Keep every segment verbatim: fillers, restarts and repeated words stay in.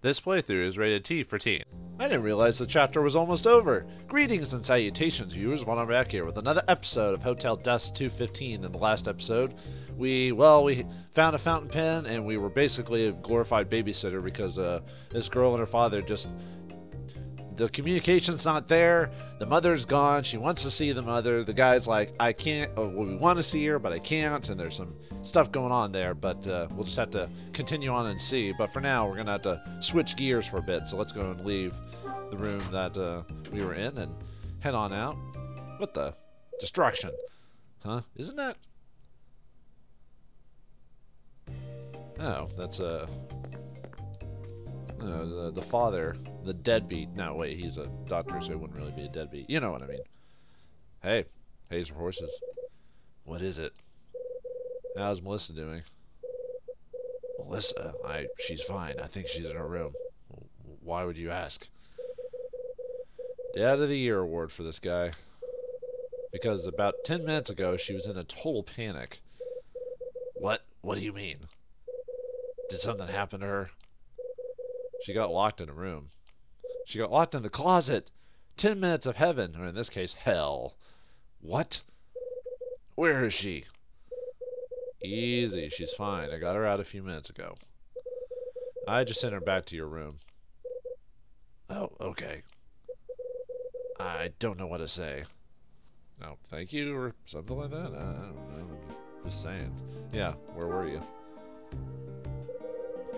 This playthrough is rated T for teen. I didn't realize the chapter was almost over. Greetings and salutations, viewers. Well, I'm back here with another episode of Hotel Dusk two fifteen. In the last episode, we, well, we found a fountain pen, and we were basically a glorified babysitter because uh, this girl and her father just... the communication's not there. The mother's gone. She wants to see the mother. The guy's like, I can't, or we want to see her, but I can't. And there's some stuff going on there, but uh, we'll just have to continue on and see. But for now, we're going to have to switch gears for a bit. So let's go and leave the room that uh, we were in and head on out. What the? Destruction. Huh? Isn't that? Oh, that's a... Uh... Uh, the, the father, the deadbeat. No, wait, he's a doctor, so he wouldn't really be a deadbeat. You know what I mean. Hey, hay's for horses. What is it? How's Melissa doing? Melissa, I, she's fine. I think she's in her room. Why would you ask? Dad of the Year award for this guy. Because about ten minutes ago, she was in a total panic. What? What do you mean? Did something happen to her? She got locked in a room. She got locked in the closet. Ten minutes of heaven, or in this case, hell. What? Where is she? Easy, she's fine. I got her out a few minutes ago. I just sent her back to your room. Oh, okay. I don't know what to say. Oh, thank you, or something like that? I don't know. Just saying. Yeah, where were you?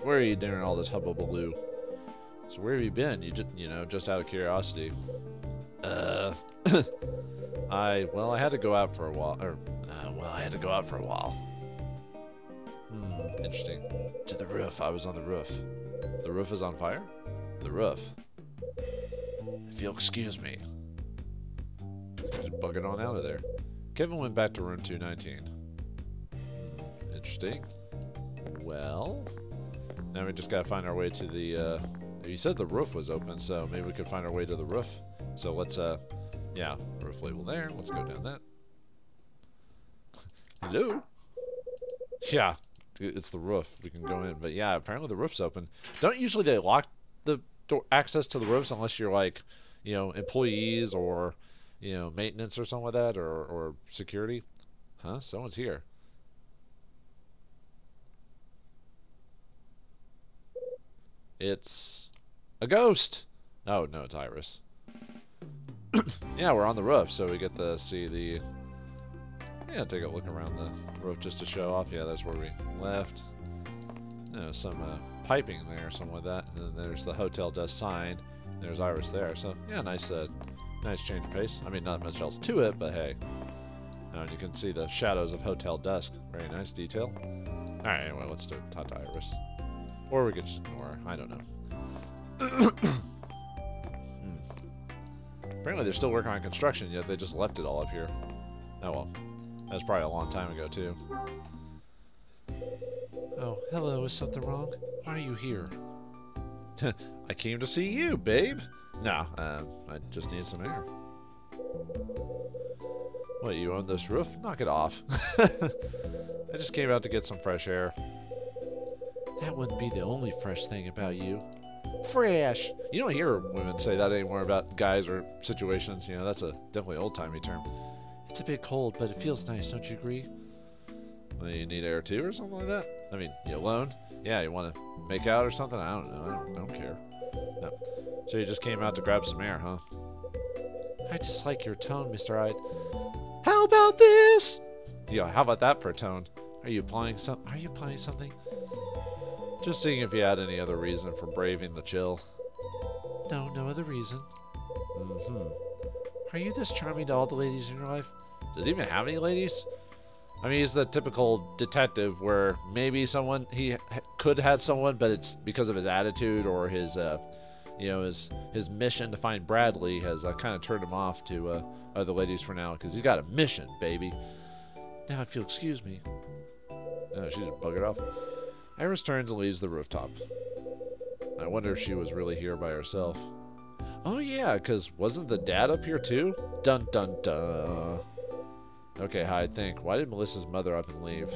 Where are you doing all this hubbubaloo? So where have you been? You just, you know, just out of curiosity. Uh, I, well, I had to go out for a while, or, uh, well, I had to go out for a while. Hmm, interesting. To the roof, I was on the roof. The roof is on fire? The roof. If you'll excuse me. Just bug it on out of there. Kevin went back to room two nineteen. Interesting. Well... now we just gotta find our way to the, uh, you said the roof was open, so maybe we could find our way to the roof. So let's, uh, yeah, roof label there. Let's go down that. Hello? Yeah, it's the roof. We can go in, but yeah, apparently the roof's open. Don't usually they lock the door access to the roofs unless you're like, you know, employees or, you know, maintenance or something like that, or, or security. Huh? Someone's here. It's a ghost. Oh, no, it's Iris. Yeah, we're on the roof, so we get to see the... yeah, take a look around the roof just to show off. Yeah, that's where we left. You know, some uh, piping there or something like that. And then there's the Hotel Dusk sign. There's Iris there. So, yeah, nice, uh, nice change of pace. I mean, not much else to it, but hey. Oh, and you can see the shadows of Hotel Dusk. Very nice detail. All right, anyway, let's do, talk to Iris. Or we could just ignore her. I don't know. hmm. Apparently they're still working on construction, yet they just left it all up here. Oh well. That was probably a long time ago, too. Oh, hello. Is something wrong? Why are you here? I came to see you, babe. Nah, uh, I just need some air. What, you own this roof? Knock it off. I just came out to get some fresh air. That wouldn't be the only fresh thing about you. Fresh! You don't hear women say that anymore about guys or situations. You know, that's a definitely old-timey term. It's a bit cold, but it feels nice, don't you agree? Well, you need air too or something like that? I mean, you alone? Yeah, you want to make out or something? I don't know. I don't, I don't care. No. So you just came out to grab some air, huh? I just like your tone, Mister Hyde. How about this? Yeah, how about that for a tone? Are you applying some? Are you applying something? Just seeing if you had any other reason for braving the chill. No, no other reason. Mm-hmm. Are you this charming to all the ladies in your life? Does he even have any ladies? I mean, he's the typical detective where maybe someone, he could have someone, but it's because of his attitude or his, uh, you know, his his mission to find Bradley has uh, kind of turned him off to uh, other ladies for now, because he's got a mission, baby. Now, if you'll excuse me. Oh, she's buggered off. Iris turns and leaves the rooftop. I wonder if she was really here by herself. Oh yeah, because wasn't the dad up here too? Dun dun dun. Okay, Hyde, think. Why did Melissa's mother up and leave?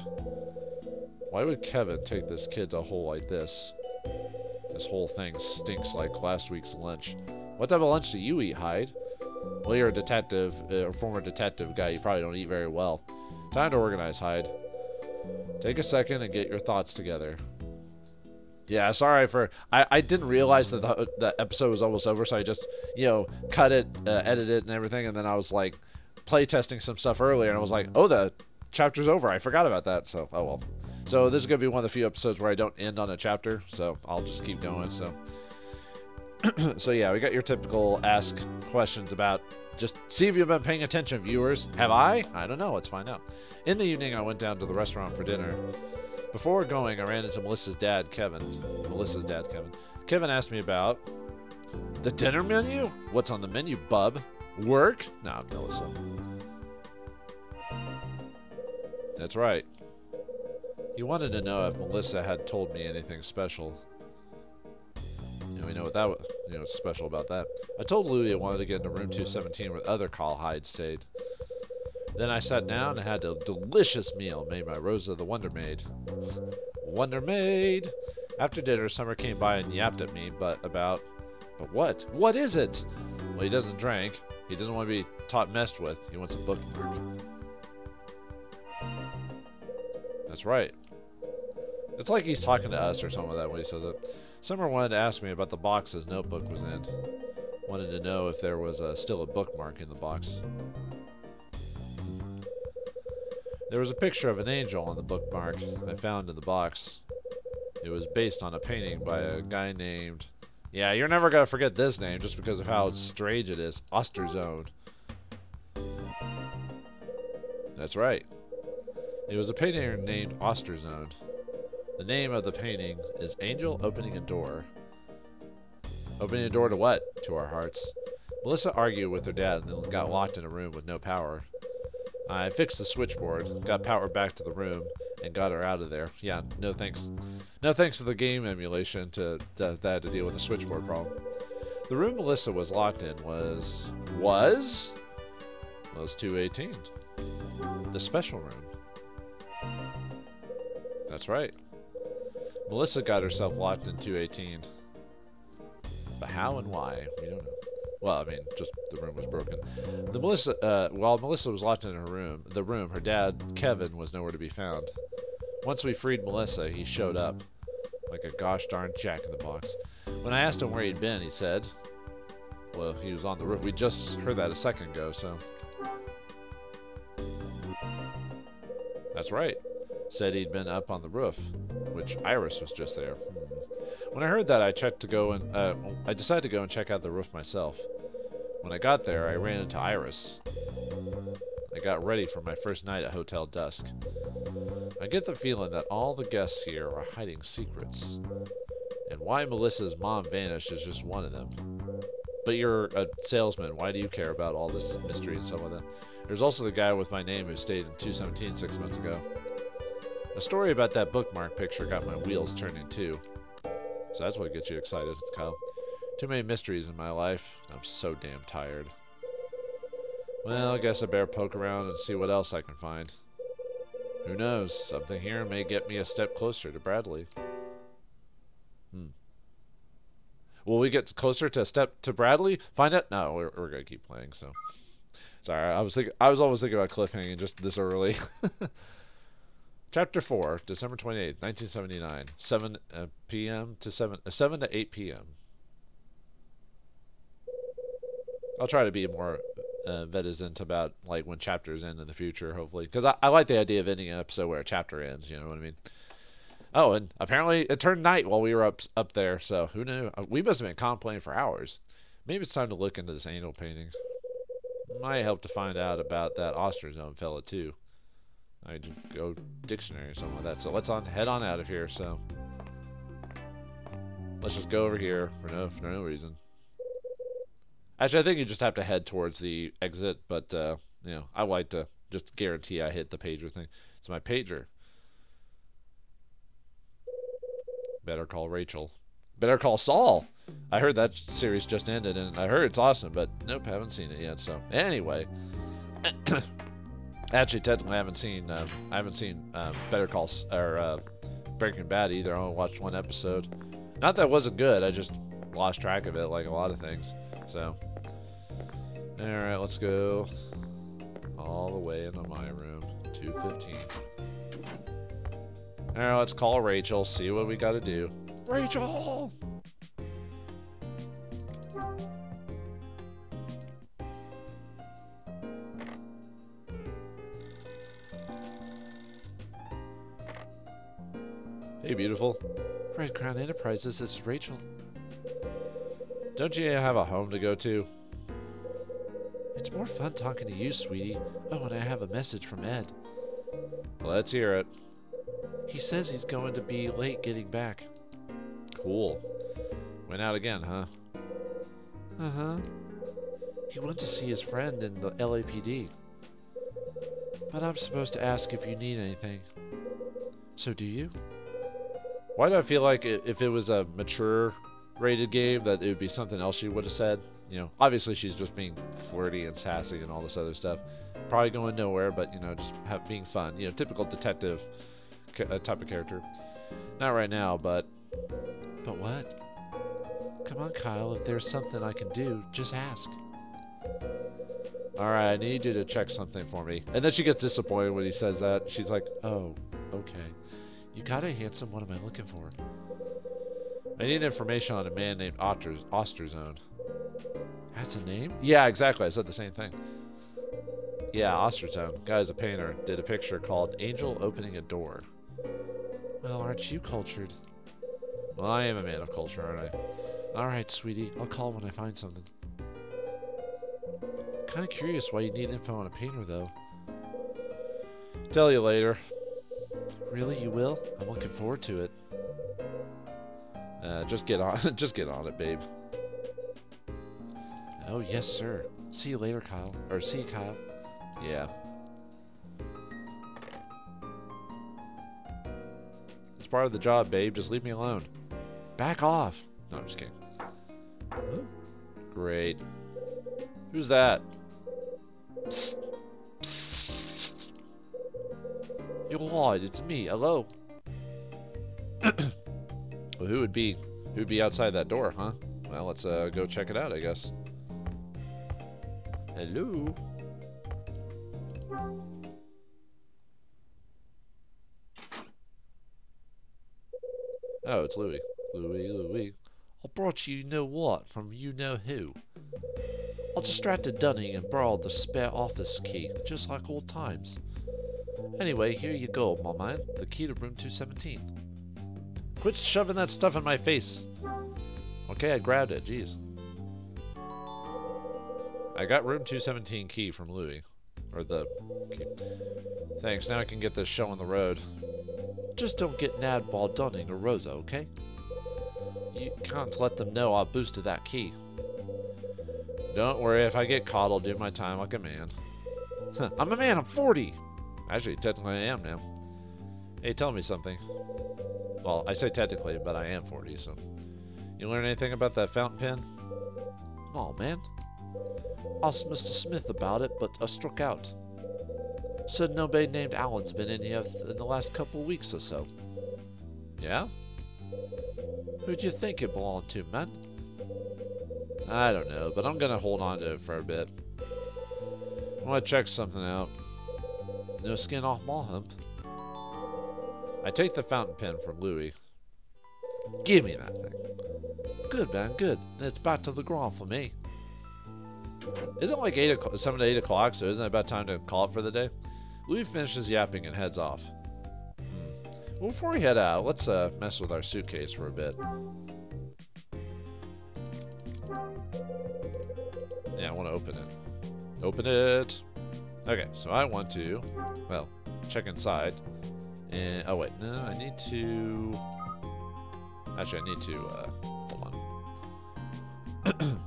Why would Kevin take this kid to a hole like this? This whole thing stinks like last week's lunch. What type of lunch do you eat, Hyde? Well, you're a detective, a former detective guy. You probably don't eat very well. Time to organize, Hyde. Take a second and get your thoughts together. Yeah, sorry for... I, I didn't realize that the, the episode was almost over, so I just, you know, cut it, uh, edited it and everything, and then I was, like, playtesting some stuff earlier, and I was like, oh, the chapter's over. I forgot about that, so, oh, well. So this is going to be one of the few episodes where I don't end on a chapter, so I'll just keep going, so... So, yeah, we got your typical ask questions about... Just see if you've been paying attention, viewers. Have I? I don't know. Let's find out. In the evening, I went down to the restaurant for dinner. Before going, I ran into Melissa's dad, Kevin. Melissa's dad, Kevin. Kevin asked me about... The dinner menu? What's on the menu, bub? Work? Nah, Melissa. That's right. He wanted to know if Melissa had told me anything special. We know what that was, you know, special about that. I told Louie I wanted to get into room two seventeen where other Kyle Hyde stayed. Then I sat down and had a delicious meal made by Rosa the Wonder Maid. Wonder Maid! After dinner, Summer came by and yapped at me, but about... But what? What is it? Well, he doesn't drink. He doesn't want to be taught messed with. He wants a book nerd. That's right. It's like he's talking to us or something like that when he says that. Summer wanted to ask me about the box his notebook was in. Wanted to know if there was uh, still a bookmark in the box. There was a picture of an angel on the bookmark I found in the box. It was based on a painting by a guy named... Yeah, you're never going to forget this name just because of how strange it is. Osterzone. That's right. It was a painter named Osterzone. The name of the painting is Angel Opening a Door. Opening a door to what? To our hearts. Melissa argued with her dad and then got locked in a room with no power. I fixed the switchboard, got power back to the room, and got her out of there. Yeah, no thanks. No thanks to the game emulation to, to, that to deal with the switchboard problem. The room Melissa was locked in was... Was? Well, it was two eighteen. The special room. That's right. Melissa got herself locked in two eighteen. But how and why? We don't know. Well, I mean, just the room was broken. The Melissa, uh, while Melissa was locked in her room, the room, her dad, Kevin, was nowhere to be found. Once we freed Melissa, he showed up. Like a gosh darn jack-in-the-box. When I asked him where he'd been, he said... Well, he was on the roof. We just heard that a second ago, so... That's right. Said he'd been up on the roof, which Iris was just there. When I heard that, I checked to go and uh, I decided to go and check out the roof myself. When I got there, I ran into Iris. I got ready for my first night at Hotel Dusk. I get the feeling that all the guests here are hiding secrets, and why Melissa's mom vanished is just one of them. But you're a salesman. Why do you care about all this mystery and some of that? There's also the guy with my name who stayed in two seventeen six months ago. A story about that bookmark picture got my wheels turning, too. So that's what gets you excited, Kyle. Too many mysteries in my life. I'm so damn tired. Well, I guess I better poke around and see what else I can find. Who knows? Something here may get me a step closer to Bradley. Hmm. Will we get closer to a step to Bradley? Find out? No, we're, we're going to keep playing, so... Sorry, I was, thinking, I was always thinking about cliffhanging just this early. Chapter four, December twenty eighth, nineteen seventy nine, seven uh, p.m. to seven, uh, seven to eight p.m. I'll try to be more uh, reticent about like when chapters end in the future, hopefully, because I, I like the idea of ending an episode where a chapter ends. You know what I mean? Oh, and apparently it turned night while we were up up there, so who knew? We must have been complaining for hours. Maybe it's time to look into this angel painting. Might help to find out about that Osterzone fella too. I just go dictionary or something like that. So let's on head on out of here. So let's just go over here for no for no reason. Actually, I think you just have to head towards the exit. But uh, you know, I like to just guarantee I hit the pager thing. It's my pager. Better Call Rachel. Better Call Saul. I heard that series just ended, and I heard it's awesome. But nope, haven't seen it yet. So anyway. Actually, technically, I haven't seen um, I haven't seen um, Better Call or uh, Breaking Bad either. I only watched one episode. Not that it wasn't good, I just lost track of it like a lot of things. So, alright, let's go all the way into my room, two fifteen. Alright, let's call Rachel, see what we gotta do. Rachel! Hey, beautiful. Red Crown Enterprises, this is Rachel. Don't you have a home to go to? It's more fun talking to you, sweetie. Oh, and I have a message from Ed. Let's hear it. He says he's going to be late getting back. Cool. Went out again, huh? Uh-huh. He went to see his friend in the L A P D. But I'm supposed to ask if you need anything. So do you? Why do I feel like if it was a mature rated game that it would be something else she would have said? You know, obviously she's just being flirty and sassy and all this other stuff. Probably going nowhere, but, you know, just have, being fun. You know, typical detective uh, type of character. Not right now, but... But what? Come on, Kyle. If there's something I can do, just ask. All right, I need you to check something for me. And then she gets disappointed when he says that. She's like, oh, okay. You gotta handsome, what am I looking for? I need information on a man named Osterzone. That's a name? Yeah, exactly. I said the same thing. Yeah, Osterzone. Guy's a painter. Did a picture called Angel Opening a Door. Well, aren't you cultured? Well, I am a man of culture, aren't I? Alright, sweetie. I'll call when I find something. Kinda curious why you need info on a painter, though. Tell you later. Really, you will? I'm looking forward to it. Uh, just get on, just get on it, babe. Oh yes, sir. See you later, Kyle. Or see you, Kyle. Yeah. It's part of the job, babe. Just leave me alone. Back off. No, I'm just kidding. Great. Who's that? Psst. You're Lloyd, it's me. Hello. Well, who would be who'd be outside that door, huh? Well, let's uh, go check it out, I guess. Hello. Oh, it's Louie. Louie, Louie. I brought you, you know what from you know who. I distracted Dunning and borrowed the spare office key, just like old times. Anyway, here you go, my man. The key to room two seventeen. Quit shoving that stuff in my face. Okay, I grabbed it. Jeez. I got room two seventeen key from Louie. Or the key. Thanks, now I can get this show on the road. Just don't get nabbed while Dunning or Rosa, okay? You can't let them know I boosted that key. Don't worry, if I get caught, I'll do my time like a man. I'm a man, I'm forty! Actually, technically I am now. Hey, tell me something. Well, I say technically, but I am forty, so... You learn anything about that fountain pen? Aw, man. Asked Mister Smith about it, but I struck out. Said nobody named Alan's been in here in the last couple of weeks or so. Yeah? Who'd you think it belonged to, man? I don't know, but I'm gonna hold on to it for a bit. I wanna check something out. No skin off my hump. I take the fountain pen from Louie. Give me that thing. Good, man, good. Then it's back to the ground for me. Isn't it like eight o'clock, seven to eight o'clock, so isn't it about time to call it for the day? Louie finishes yapping and heads off. Hmm. Well, before we head out, let's uh, mess with our suitcase for a bit. Yeah, I want to open it. Open it! Okay, so I want to, well, check inside, and, oh wait, no, I need to, actually I need to, uh, hold on,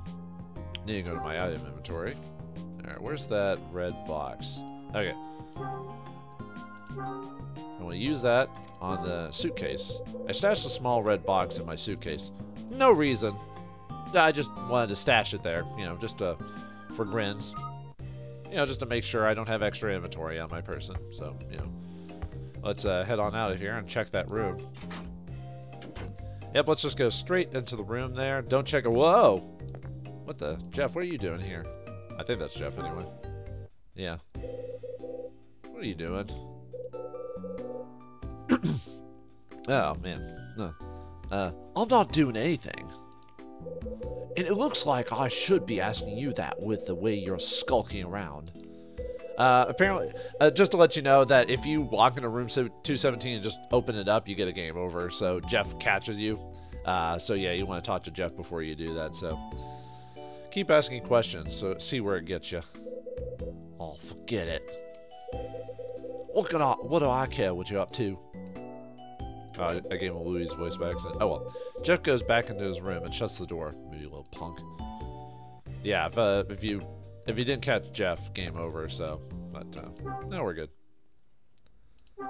need to go to my item inventory. Alright, where's that red box? Okay, I want to use that on the suitcase. I stashed a small red box in my suitcase, no reason, I just wanted to stash it there, you know, just uh, for grins. You know, just to make sure I don't have extra inventory on my person. So, you know, let's uh, head on out of here and check that room. Yep, let's just go straight into the room there. Don't check it. Whoa! What the? Jeff, what are you doing here? I think that's Jeff anyway. Yeah. What are you doing? Oh, man. Uh, uh, I'm not doing anything. And it looks like I should be asking you that with the way you're skulking around. Uh, apparently, uh, just to let you know that if you walk into room two seventeen and just open it up, you get a game over. So Jeff catches you. Uh, so yeah, you want to talk to Jeff before you do that. So keep asking questions. So see where it gets you. Oh, forget it. What can I? What do I care what you're up to? Uh, I gave him a Louis voice by accident. Oh well. Jeff goes back into his room and shuts the door. Moody little punk. Yeah, if, uh, if you if you didn't catch Jeff, game over. So, but uh, now we're good. All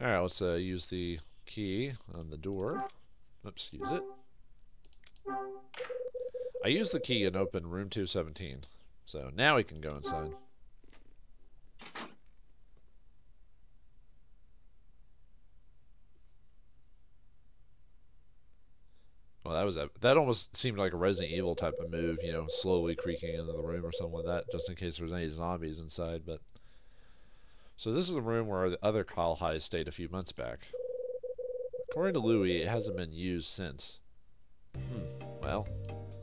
right, let's uh, use the key on the door. Oops, use it. I used the key and opened room two seventeen. So now we can go inside. Well, that was a, that almost seemed like a Resident Evil type of move, you know, slowly creaking into the room or something like that, just in case there was any zombies inside. But so this is the room where the other Kyle Hyde stayed a few months back. According to Louis, it hasn't been used since. Hmm. Well,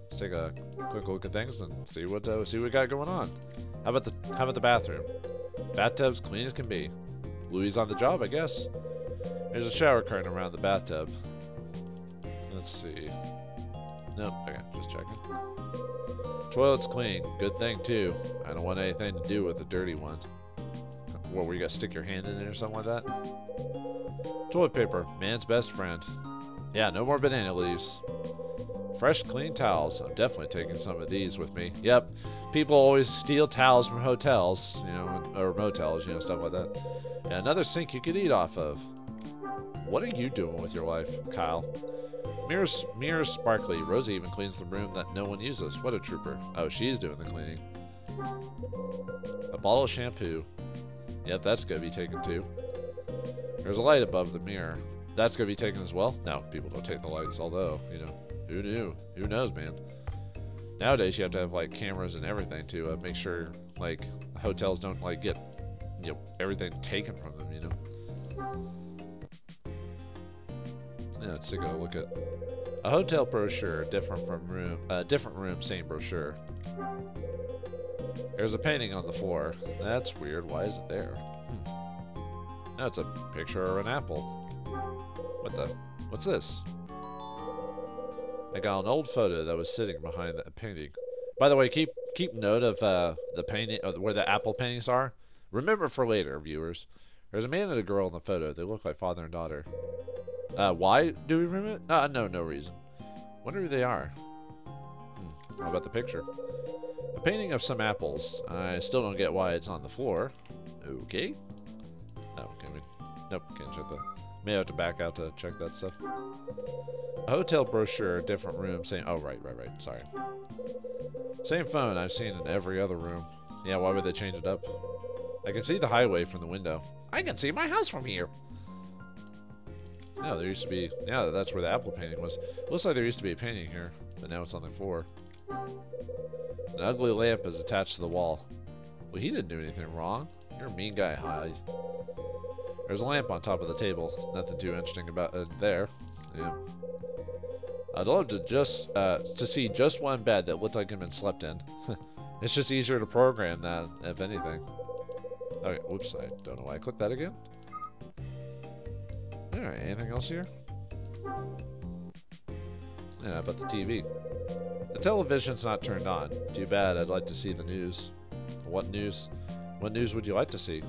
let's take a quick look at things and see what uh, see what we got going on. How about the how about the bathroom? Bathtub's clean as can be. Louis on the job, I guess. There's a shower curtain around the bathtub. Let's see. Nope, okay, just checking. Toilet's clean. Good thing, too. I don't want anything to do with a dirty one. What, were you gonna stick your hand in it or something like that? Toilet paper, man's best friend. Yeah, no more banana leaves. Fresh, clean towels. I'm definitely taking some of these with me. Yep, people always steal towels from hotels, you know, or motels, you know, stuff like that. And another sink you could eat off of. What are you doing with your life, Kyle? Mirrors, mirrors sparkly. Rosie even cleans the room that no one uses. What a trooper. Oh, she's doing the cleaning. A bottle of shampoo. Yep, that's going to be taken too. There's a light above the mirror. That's going to be taken as well? No, people don't take the lights, although, you know, who knew? Who knows, man? Nowadays, you have to have, like, cameras and everything to uh, make sure, like, hotels don't, like, get, you know, everything taken from them, you know? Yeah, let's take a look at a hotel brochure, different from room, uh, different room, same brochure. There's a painting on the floor. That's weird. Why is it there? Hmm. That's a picture of an apple. What the? What's this? I got an old photo that was sitting behind the painting. By the way, keep keep note of uh, the painting, uh, where the apple paintings are. Remember for later, viewers. There's a man and a girl in the photo. They look like father and daughter. Uh, why do we remove it? Uh, no, no reason. Wonder who they are. Hmm. How about the picture? A painting of some apples. I still don't get why it's on the floor. Okay. Oh, can we? Nope, can't check that. May have to back out to check that stuff. A hotel brochure, different room, same... Oh, right, right, right. Sorry. Same phone I've seen in every other room. Yeah, why would they change it up? I can see the highway from the window. I can see my house from here. No, there used to be... Yeah, that's where the apple painting was. Looks like there used to be a painting here, but now it's on the floor. An ugly lamp is attached to the wall. Well, he didn't do anything wrong. You're a mean guy, Hyde. There's a lamp on top of the table. Nothing too interesting about it there. Yeah. I'd love to just uh, to see just one bed that looked like it had been slept in. It's just easier to program that, if anything. Okay, whoops, I don't know why I clicked that again. Alright, anything else here? Yeah, about the T V. The television's not turned on. Too bad, I'd like to see the news. What news? What news would you like to see?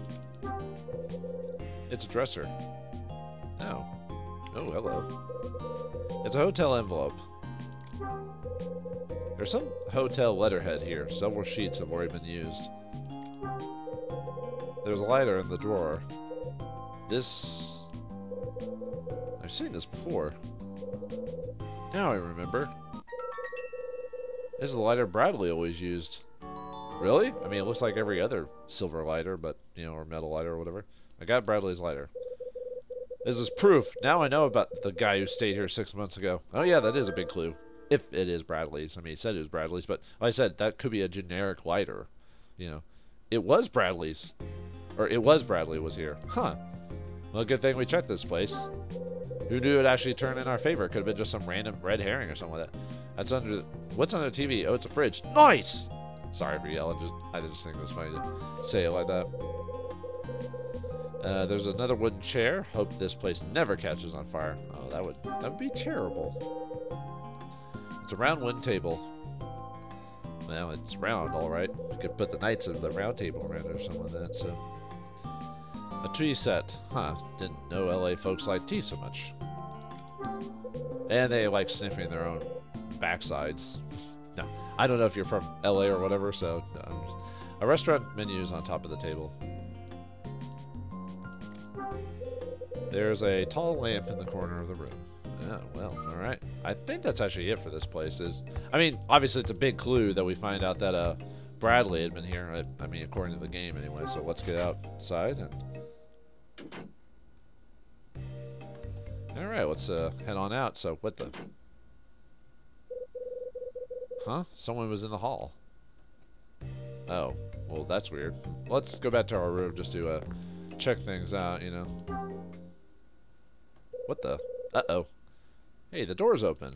It's a dresser. Oh. Oh, hello. It's a hotel envelope. There's some hotel letterhead here. Several sheets have already been used. There's a lighter in the drawer. This... I've seen this before. Now I remember. This is the lighter Bradley always used. Really? I mean, it looks like every other silver lighter, but, you know, or metal lighter or whatever. I got Bradley's lighter. This is proof. Now I know about the guy who stayed here six months ago. Oh yeah, that is a big clue. If it is Bradley's. I mean, he said it was Bradley's, but like I said, that could be a generic lighter. You know, it was Bradley's. Or it was Bradley was here. Huh. Well, good thing we checked this place. Who knew it actually turned in our favor? Could have been just some random red herring or something like that. That's under... The, what's under the T V? Oh, it's a fridge. Nice! Sorry for yelling. Just, I just think it was funny to say it like that. Uh, there's another wooden chair. Hope this place never catches on fire. Oh, that would that would be terrible. It's a round wooden table. Well, it's round, all right. You could put the knights of the round table around it or something like that, so... A tea set. Huh. Didn't know L A folks like tea so much. And they like sniffing their own backsides. No, I don't know if you're from L A or whatever, so... No, I'm just... A restaurant menu is on top of the table. There's a tall lamp in the corner of the room. Oh, well, all right. I think that's actually it for this place. Is I mean, obviously it's a big clue that we find out that uh, Bradley had been here, I mean, according to the game anyway, so let's get outside. And... All right, let's uh, head on out. So what the... Huh? Someone was in the hall. Oh, well, that's weird. Let's go back to our room just to uh, check things out, you know. What the? Uh-oh. Hey, the door's open.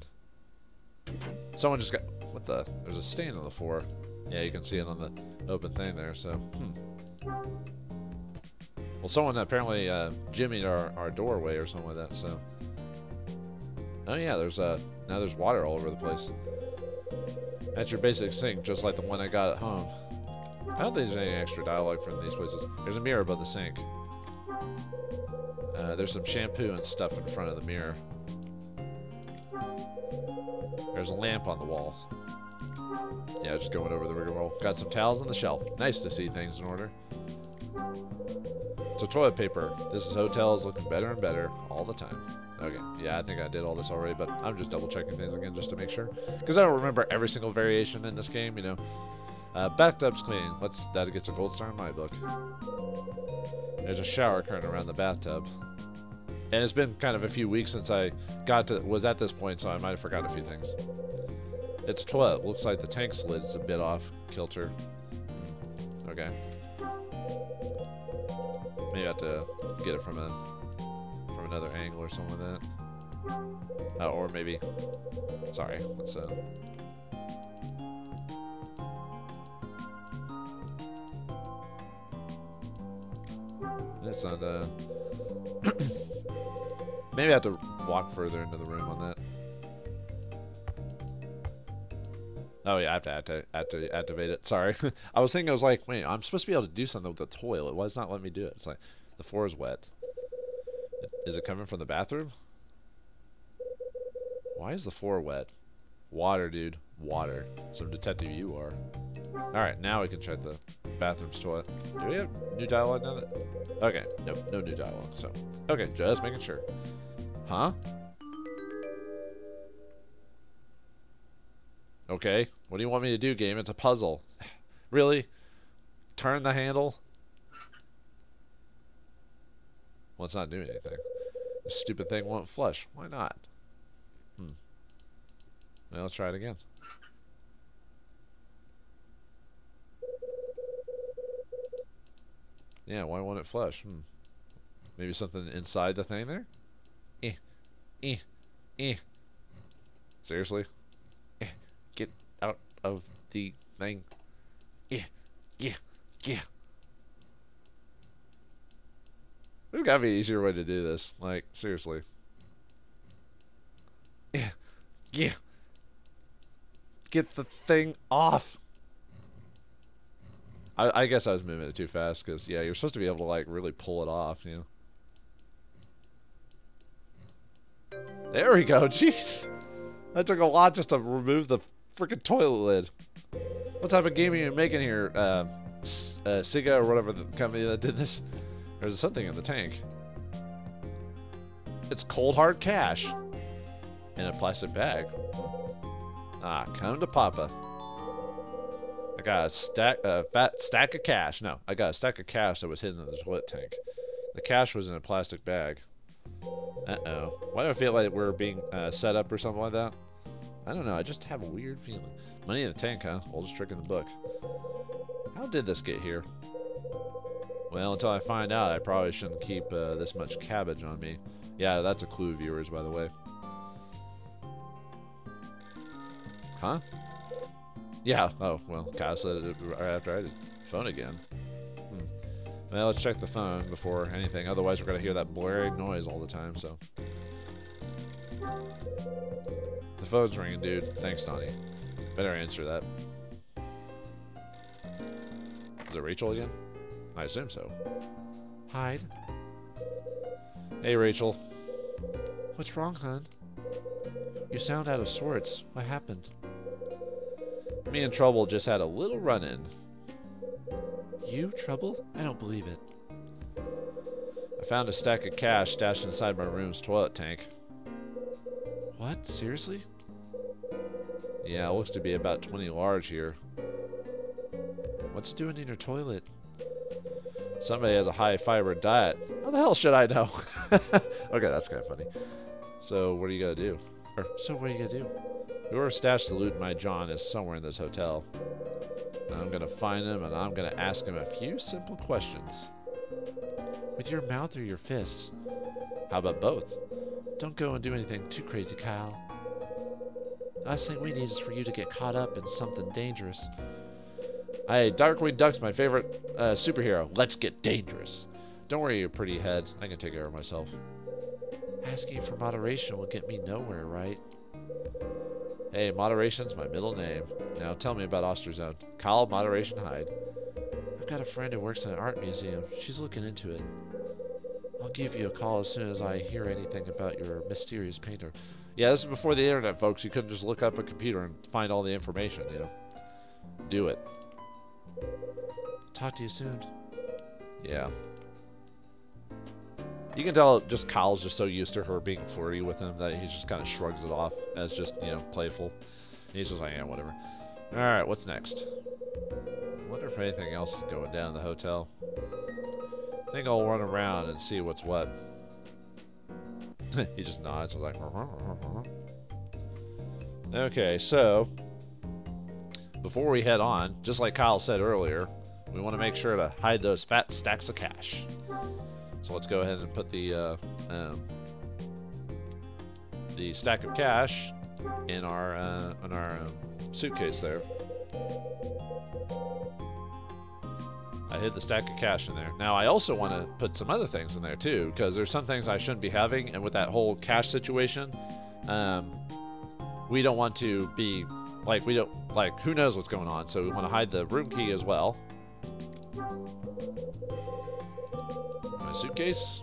Someone just got... What the? There's a stain on the floor. Yeah, you can see it on the open thing there, so... Hmm. Well, someone apparently uh, jimmied our, our doorway or something like that, so... Oh, yeah, there's uh, now there's water all over the place. That's your basic sink, just like the one I got at home. I don't think there's any extra dialogue from these places. There's a mirror above the sink. Uh, there's some shampoo and stuff in front of the mirror. There's a lamp on the wall. Yeah, just going over the rigmarole. Got some towels on the shelf. Nice to see things in order. So toilet paper. This is hotels looking better and better all the time. Okay, yeah, I think I did all this already, but I'm just double checking things again just to make sure. Because I don't remember every single variation in this game, you know. Uh, bathtub's clean. Let's, that gets a gold star in my book. There's a shower curtain around the bathtub. And it's been kind of a few weeks since I got to was at this point, so I might have forgotten a few things. It's toilet. Looks like the tank's lid is a bit off kilter. Okay. Maybe I have to get it from a from another angle or something like that. Uh, or maybe. Sorry. Let's. Uh, It's not, uh... Maybe I have to walk further into the room on that. Oh, yeah, I have to, act act activate it. Sorry. I was thinking, I was like, wait, I'm supposed to be able to do something with the toilet. Why does it not let me do it? It's like, the floor is wet. Is it coming from the bathroom? Why is the floor wet? Water, dude. Water. Some detective you are. Alright, now we can check the bathroom's toilet. Do we have new dialogue now that... Okay, nope, no new dialogue, so... Okay, just making sure. Huh? Okay, what do you want me to do, game? It's a puzzle. Really? Turn the handle? Well, it's not doing anything. This stupid thing won't flush. Why not? Hmm. Well, let's try it again. Yeah, why won't it flush? Hmm. Maybe something inside the thing there? Eh. Eh. Eh. Seriously? Eh. Get out of the thing. Eh. Yeah. Yeah. There's gotta be an easier way to do this. Like, seriously. Eh. Yeah. Get the thing off. I, I guess I was moving it too fast, because, yeah, you're supposed to be able to, like, really pull it off, you know? There we go, jeez! That took a lot just to remove the freaking toilet lid. What type of game are you making here, uh, uh, Sega or whatever the company that did this? There's something in the tank. It's cold hard cash. In a plastic bag. Ah, come to Papa. I got a stack, a fat stack of cash. No, I got a stack of cash that was hidden in the toilet tank. The cash was in a plastic bag. Uh-oh. Why do I feel like we're being uh, set up or something like that? I don't know. I just have a weird feeling. Money in the tank, huh? Oldest trick in the book. How did this get here? Well, until I find out, I probably shouldn't keep uh, this much cabbage on me. Yeah, that's a clue, viewers, by the way. Huh? Yeah. Oh, well, Kyle said it right after I did. Phone again. Hmm. Well, let's check the phone before anything. Otherwise, we're going to hear that blaring noise all the time, so... The phone's ringing, dude. Thanks, Donnie. Better answer that. Is it Rachel again? I assume so. Hyde. Hey, Rachel. What's wrong, hon? You sound out of sorts. What happened? Me and Trouble just had a little run-in. You, Trouble? I don't believe it. I found a stack of cash stashed inside my room's toilet tank. What? Seriously? Yeah, it looks to be about twenty large here. What's doing in your toilet? Somebody has a high-fiber diet. How the hell should I know? Okay, that's kind of funny. So, what are you going to do? Or, so, what are you going to do? Whoever stashed the loot in my John is somewhere in this hotel. I'm going to find him, and I'm going to ask him a few simple questions. With your mouth or your fists? How about both? Don't go and do anything too crazy, Kyle. Last thing we need is for you to get caught up in something dangerous. Hey, Darkwing Duck's my favorite uh, superhero. Let's get dangerous. Don't worry, you pretty head. I can take care of myself. Asking for moderation will get me nowhere, right? Hey, moderation's my middle name. Now tell me about Osterzone. Kyle Moderation Hyde. I've got a friend who works in an art museum. She's looking into it. I'll give you a call as soon as I hear anything about your mysterious painter. Yeah, this is before the internet, folks. You couldn't just look up a computer and find all the information, you know. Do it. Talk to you soon. Yeah. You can tell just Kyle's just so used to her being flirty with him that he just kind of shrugs it off as just, you know, playful. And he's just like, yeah, whatever. Alright, what's next? I wonder if anything else is going down in the hotel. I think I'll run around and see what's what. He just nods. I'm like, okay, so before we head on, just like Kyle said earlier, we want to make sure to hide those fat stacks of cash. So let's go ahead and put the uh, um, the stack of cash in our uh, in our um, suitcase there. I hid the stack of cash in there. Now, I also want to put some other things in there, too, because there's some things I shouldn't be having, and with that whole cash situation, um, we don't want to be, like, we don't, like, who knows what's going on, so we want to hide the room key as well. My suitcase.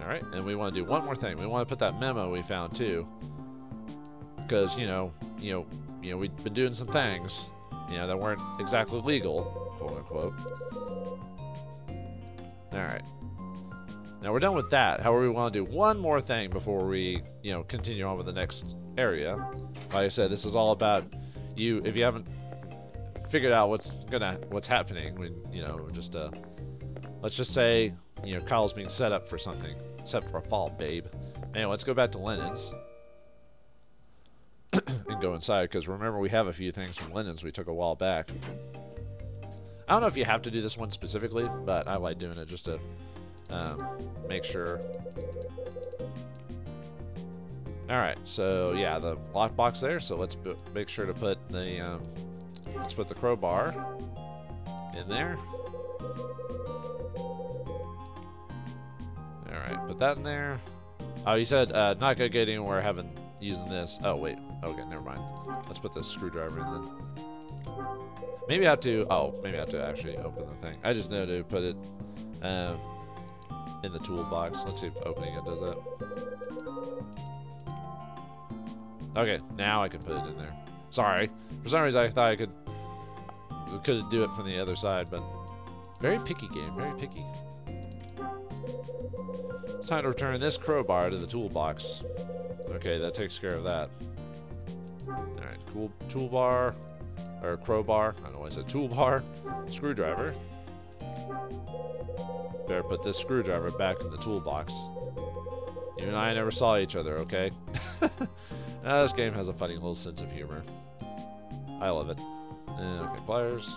Alright, and we want to do one more thing. We want to put that memo we found, too, because, you know, you know, you know, we've been doing some things, you know, that weren't exactly legal. Quote unquote. Alright. Now we're done with that. However, we want to do one more thing before we, you know, continue on with the next area. Like I said, this is all about you. If you haven't figured out what's gonna what's happening, when you know, just uh let's just say, you know, Kyle's being set up for something. Except for a fall, babe. Anyway, let's go back to Lennon's and go inside, because remember we have a few things from Lennon's we took a while back. I don't know if you have to do this one specifically, but I like doing it just to um, make sure. Alright, so yeah, the lockbox there, so let's b make sure to put the um, let's put the crowbar in there. Alright, put that in there. Oh, you said uh, not gonna get anywhere having using this. Oh wait, okay, never mind. Let's put the screwdriver in then. Maybe I have to, oh, maybe I have to actually open the thing. I just know to put it um, in the toolbox. Let's see if opening it does that. Okay, now I can put it in there. Sorry. For some reason I thought I could, could do it from the other side, but very picky game, very picky. It's time to return this crowbar to the toolbox. Okay, that takes care of that. Alright, cool toolbar. Or crowbar. I don't know why I said toolbar. Screwdriver. Better put this screwdriver back in the toolbox. You and I never saw each other, okay? Now, this game has a funny little sense of humor. I love it. Uh, okay, pliers.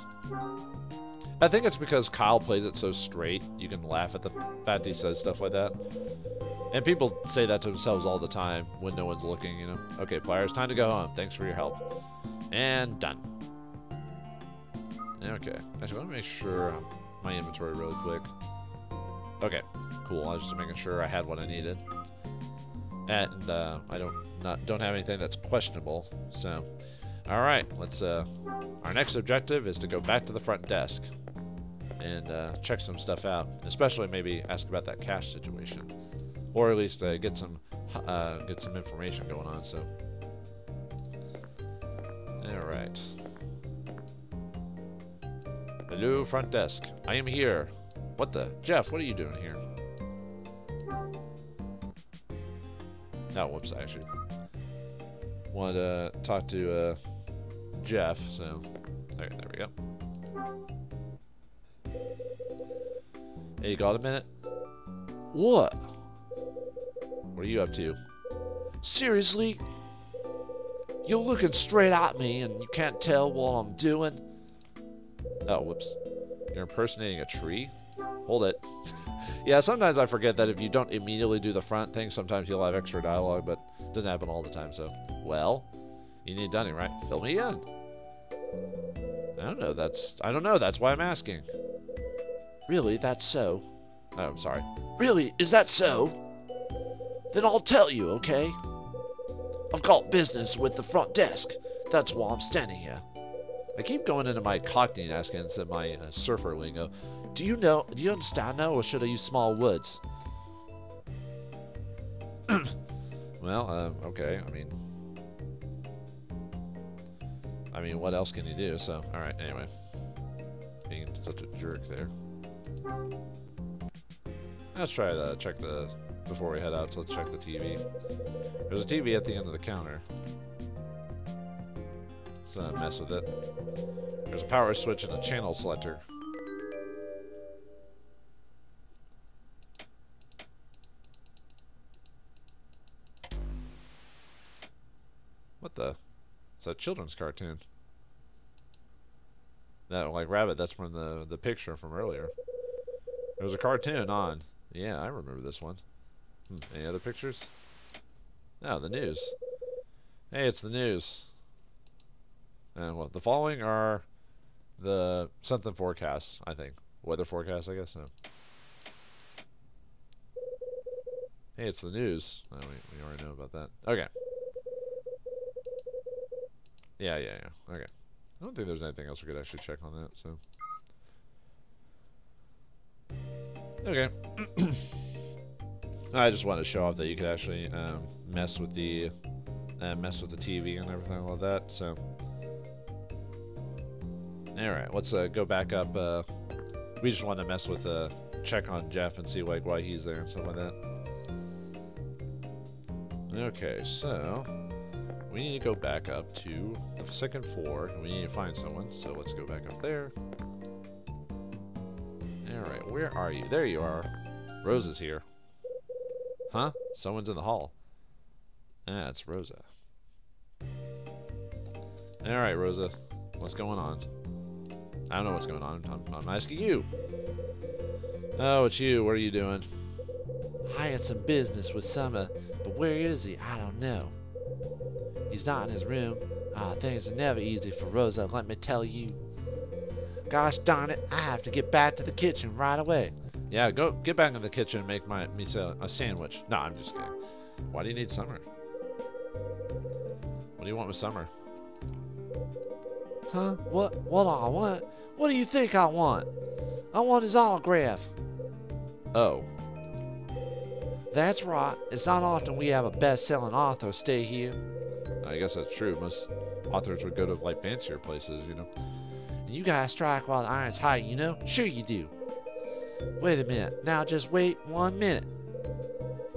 I think it's because Kyle plays it so straight, you can laugh at the fact he says stuff like that. And people say that to themselves all the time when no one's looking, you know. Okay, pliers, time to go home. Thanks for your help. And done. Okay. Actually, I want to make sure my inventory really quick. Okay, cool. I was just making sure I had what I needed. And uh, I don't not don't have anything that's questionable, so... All right, let's, uh, our next objective is to go back to the front desk and uh, check some stuff out, especially maybe ask about that cash situation, or at least uh, get some, uh, get some information going on, so. All right. Hello, front desk. I am here. What the? Jeff, what are you doing here? Oh, whoops, I actually wanted to uh, talk to, uh, Jeff, so okay, there we go. Hey, you got a minute? What? What are you up to? Seriously? You're looking straight at me and you can't tell what I'm doing? Oh, whoops. You're impersonating a tree? Hold it. Yeah, sometimes I forget that if you don't immediately do the front thing, sometimes you'll have extra dialogue, but it doesn't happen all the time, so... Well... You need dunning, right? Fill me in. I don't know, that's... I don't know, that's why I'm asking. Really, that's so? Oh, I'm sorry. Really, is that so? Then I'll tell you, okay? I've got business with the front desk. That's why I'm standing here. I keep going into my Cockney and asking instead of my uh, surfer lingo. Do you know... Do you understand now, or should I use small words? Well, uh, okay, I mean... I mean, what else can you do? So, alright, anyway. Being such a jerk there. Let's try to check the... Before we head out, so let's check the T V. There's a T V at the end of the counter. Let's not mess with it. There's a power switch and a channel selector. What the? It's a children's cartoon. That, like, rabbit, that's from the, the picture from earlier. There was a cartoon on. Yeah, I remember this one. Hmm, any other pictures? No, the news. Hey, it's the news. And well, the following are the something forecasts, I think. Weather forecasts, I guess. No. Hey, it's the news. Oh, we, we already know about that. Okay. Yeah, yeah, yeah. Okay. I don't think there's anything else we could actually check on that, so. Okay. I just wanted to show off that you could actually um, mess with the uh, mess with the T V and everything like that, so. Alright, let's uh, go back up. Uh, we just want to mess with, uh, check on Jeff and see like why he's there and stuff like that. Okay, so we need to go back up to the second floor. We need to find someone, so let's go back up there. Alright, where are you? There you are. Rose is here. Huh? Someone's in the hall. Ah, it's Rosa. Alright, Rosa. What's going on? I don't know what's going on. I'm, I'm asking you. Oh, it's you. What are you doing? I had some business with Summer, but where is he? I don't know. He's not in his room. Ah, uh, things are never easy for Rosa, let me tell you. Gosh darn it, I have to get back to the kitchen right away. Yeah, go get back into the kitchen and make my me a sandwich. No, I'm just kidding. Why do you need Summer? What do you want with Summer? Huh? What? What do I want? What do you think I want? I want his autograph. Oh. That's right. It's not often we have a best-selling author stay here. I guess that's true. Most authors would go to, like, fancier places, you know. You guys strike while the iron's hot, you know? Sure you do. Wait a minute. Now just wait one minute.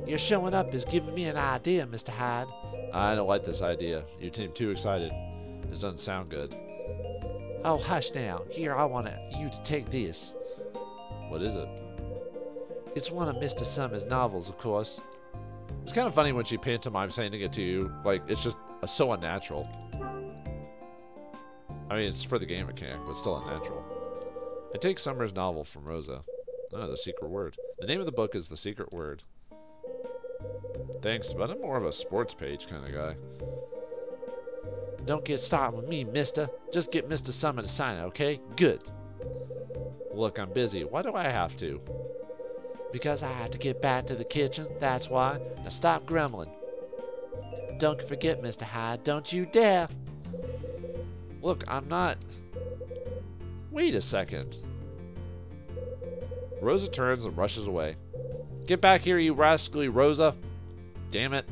Your showing up is giving me an idea, Mister Hyde. I don't like this idea. You seem too excited. This doesn't sound good. Oh, hush now. Here, I want you to take this. What is it? It's one of Mister Summers' novels, of course. It's kind of funny when she pantomimes handing it to you. Like, it's just so unnatural. I mean, it's for the game mechanic, but still unnatural. I take Summer's novel from Rosa. Oh, The Secret Word. The name of the book is The Secret Word. Thanks, but I'm more of a sports page kind of guy. Don't get started with me, mister. Just get Mister Summer to sign it, okay? Good. Look, I'm busy. Why do I have to? Because I have to get back to the kitchen, that's why. Now stop grumbling. Don't forget, Mister Hyde, don't you dare. Look, I'm not... Wait a second. Rosa turns and rushes away. Get back here, you rascally Rosa. Damn it.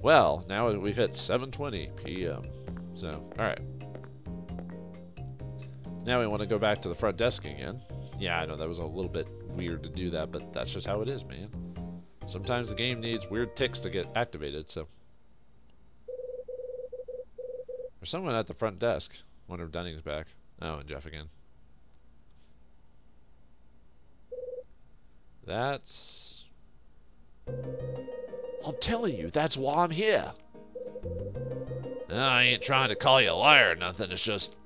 Well, now we've hit seven twenty p m So, alright. Now we want to go back to the front desk again. Yeah, I know that was a little bit weird to do that, but that's just how it is, man. Sometimes the game needs weird ticks to get activated, so... There's someone at the front desk. Wonder if Dunning's back. Oh, and Jeff again. That's... I'm telling you, that's why I'm here. No, I ain't trying to call you a liar or nothing, it's just...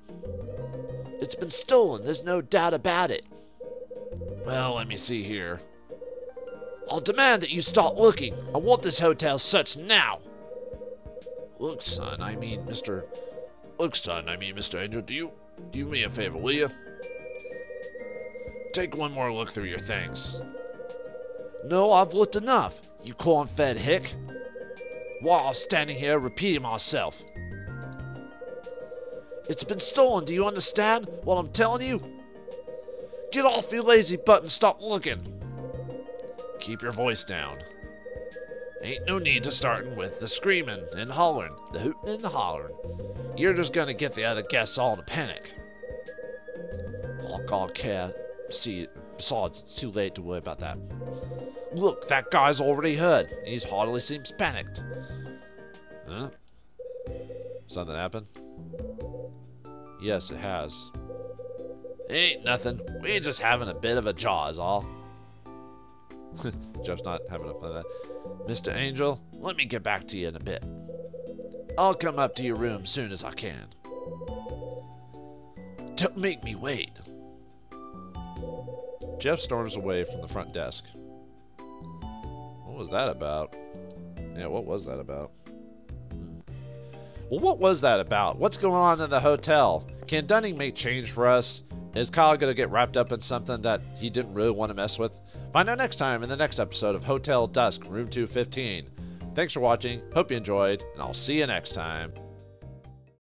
It's been stolen, there's no doubt about it. Well, let me see here. I'll demand that you start looking. I want this hotel searched now. Look, son, I mean, Mister... Look, son, I mean, Mister Angel, do you... do me a favor, will you? Take one more look through your things. No, I've looked enough. You corn-fed hick. While I'm standing here repeating myself. It's been stolen, do you understand what I'm telling you? Get off your lazy butt and stop looking. Keep your voice down. Ain't no need to startin' with the screaming and hollering, the hootin' and the hollering. You're just gonna get the other guests all to panic. Oh, God, care. See, besides, it's too late to worry about that. Look, that guy's already heard, and he hardly seems panicked. Huh? Something happened? Yes, it has. Ain't nothing. We're just having a bit of a jaw is all. Jeff's not having enough of that. Mister Angel, let me get back to you in a bit. I'll come up to your room soon as I can. Don't make me wait. Jeff storms away from the front desk. What was that about? Yeah, what was that about? Well, what was that about? What's going on in the hotel? Can Dunning make change for us? Is Kyle going to get wrapped up in something that he didn't really want to mess with? Find out next time in the next episode of Hotel Dusk, Room two fifteen. Thanks for watching, hope you enjoyed, and I'll see you next time.